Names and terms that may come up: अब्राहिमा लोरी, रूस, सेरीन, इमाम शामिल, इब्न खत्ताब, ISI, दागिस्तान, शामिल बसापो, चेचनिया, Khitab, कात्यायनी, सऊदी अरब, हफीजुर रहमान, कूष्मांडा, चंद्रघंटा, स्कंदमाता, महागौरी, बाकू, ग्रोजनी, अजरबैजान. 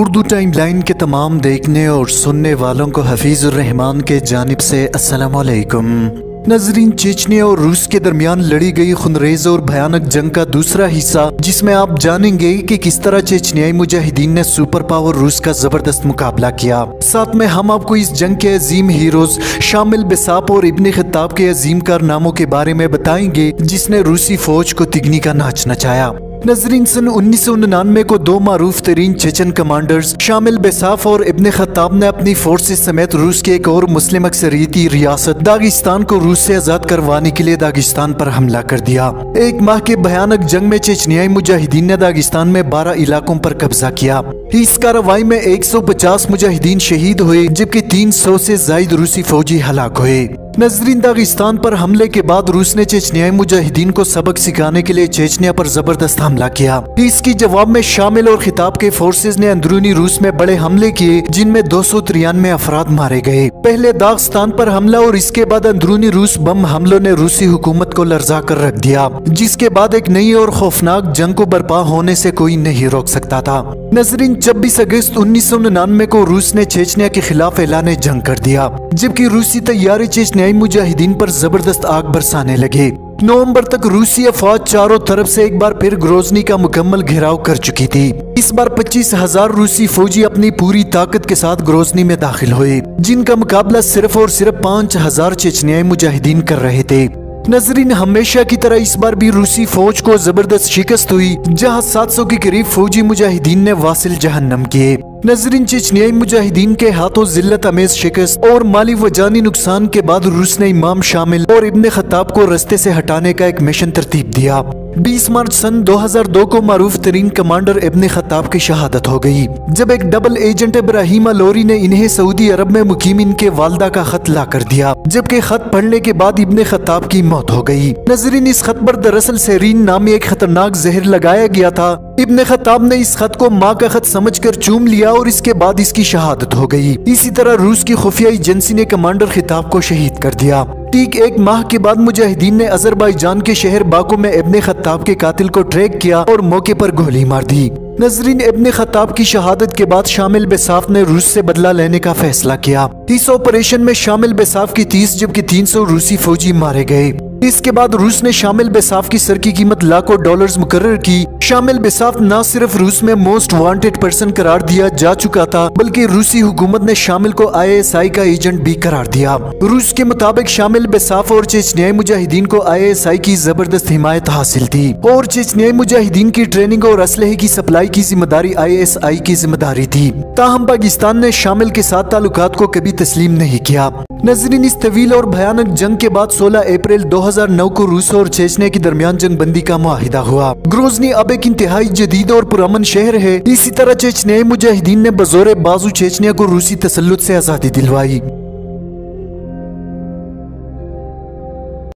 Urdu time line के तमाम देखने और सुनने वालों को हफीजुर रहमान के जानिब से अस्सलाम वालेकुम। नजरीन, चेचनिया और रूस के दरमियान लड़ी गई खुनरेज और भयानक जंग का दूसरा हिस्सा, जिसमें आप जानेंगे कि किस तरह चेचनियाई मुजाहिदीन ने सुपर पावर रूस का जबरदस्त मुकाबला किया। साथ में हम आपको इस जंग के अजीम हीरोज शामिल बसापो और इब्न खत्ताब के अजीम कारनामों के बारे में बताएंगे, जिसने रूसी फौज को तिगनी का नाच नचाया। नजरीन, सन 1999 को दो मारूफ तरीन चेचन कमांडर्स शामिल बसापो और इब्न खत्ताब ने अपनी फोर्सेज समेत रूस के एक और मुस्लिम अक्सरीती रियासत दागिस्तान को रूस से आजाद करवाने के लिए दागिस्तान पर हमला कर दिया। एक माह के भयानक जंग में चेचनियाई मुजाहिदीन ने दागिस्तान में 12 इलाकों पर कब्जा किया। इस कार्रवाई में 150 मुजाहिदीन शहीद हुए, जबकि 300 से ज्यादा रूसी फौजी हलाक हुए। नजरीन, दागिस्तान पर हमले के बाद रूस ने चेचनियाई मुजाहिदीन को सबक सिखाने के लिए चेचनिया पर जबरदस्त हमला किया। इसकी जवाब में शामिल और खिताब के फोर्सेज ने अंदरूनी रूस में बड़े हमले किए, जिनमें 293 अफराद मारे गए। पहले दागिस्तान पर हमला और इसके बाद अंदरूनी रूस बम हमलों ने रूसी हुकूमत को लर्जा कर रख दिया, जिसके बाद एक नई और खौफनाक जंग को बर्पा होने से कोई नहीं रोक सकता था। नजरीन, 26 अगस्त 1999 को रूस ने चेचनिया के खिलाफ ऐलान जंग कर दिया, जबकि रूसी तैयारे चेचनियाई मुजाहिदीन पर जबरदस्त आग बरसाने लगे। नवंबर तक रूसी अफवाज चारों तरफ से एक बार फिर ग्रोजनी का मुकम्मल घेराव कर चुकी थी। इस बार 25,000 रूसी फौजी अपनी पूरी ताकत के साथ ग्रोजनी में दाखिल हुए, जिनका मुकाबला सिर्फ और सिर्फ 5,000 चेचनियाई मुजाहिदीन कर रहे थे। नजरीन, हमेशा की तरह इस बार भी रूसी फौज को जबरदस्त शिकस्त हुई, जहाँ 700 के करीब फौजी मुजाहिदीन ने वासिल जहन्नम किए। नजरीन, चेचनियाई मुजाहिदीन के हाथों जिल्लत अमेज शिकस्त और माली व जानी नुकसान के बाद रूस ने इमाम शामिल और इब्न खत्ताब को रस्ते से हटाने का एक मिशन तरतीब दिया। 20 मार्च सन 2002 को मारूफ तरीन कमांडर इब्न खत्ताब की शहादत हो गई, जब एक डबल एजेंट अब्राहिमा लोरी ने इन्हें सऊदी अरब में मुकीम इनके वालदा का खत ला कर दिया, जबकि खत पढ़ने के बाद इब्न खत्ताब की मौत हो गई। नजरीन, इस खत पर दरअसल सेरीन नामी एक खतरनाक जहर लगाया गया था। इब्न खत्ताब ने इस खत को माँ का खत समझ कर चूम लिया और इसके बाद इसकी शहादत हो गई। इसी तरह रूस की खुफिया एजेंसी ने कमांडर खत्ताब को शहीद कर दिया। ठीक एक माह के बाद मुजाहिदीन ने अजरबैजान के शहर बाकू में इब्न खत्ताब के कातिल को ट्रैक किया और मौके पर गोली मार दी। नजरीन, इब्न खत्ताब की शहादत के बाद शामिल बसापो ने रूस से बदला लेने का फैसला किया। इस ऑपरेशन में शामिल बसापो की 30 जबकि 300 रूसी फौजी मारे गए। इसके बाद रूस ने शामिल बसापो की सर की कीमत लाखों डॉलर्स मुकर्रर की। शामिल बसापो न सिर्फ रूस में मोस्ट वांटेड पर्सन करार दिया जा चुका था, बल्कि रूसी हुकूमत ने शामिल को ISI का एजेंट भी करार दिया। रूस के मुताबिक शामिल बसापो और चेचनियाई मुजाहिदीन को ISI की जबरदस्त हिमायत हासिल थी और चेचनियाई मुजाहिदीन की ट्रेनिंग और असलहे की सप्लाई की जिम्मेदारी ISI की जिम्मेदारी थी। ताहम पाकिस्तान ने शामिल के साथ ताल्लुकात को कभी तस्लीम नहीं किया। नजरीन, इस तवील और भयानक जंग के बाद 16 अप्रैल 2009 को रूस और चेचनिया के दरमियान जंगबंदी का मुआहिदा हुआ। ग्रोजनी अब एक इंतहाई जदीद और पुरामन शहर है। इसी तरह चेचनियाई मुजाहिदीन ने बजौर बाजू चेचनिया को रूसी तसल्लुत से आजादी दिलवाई।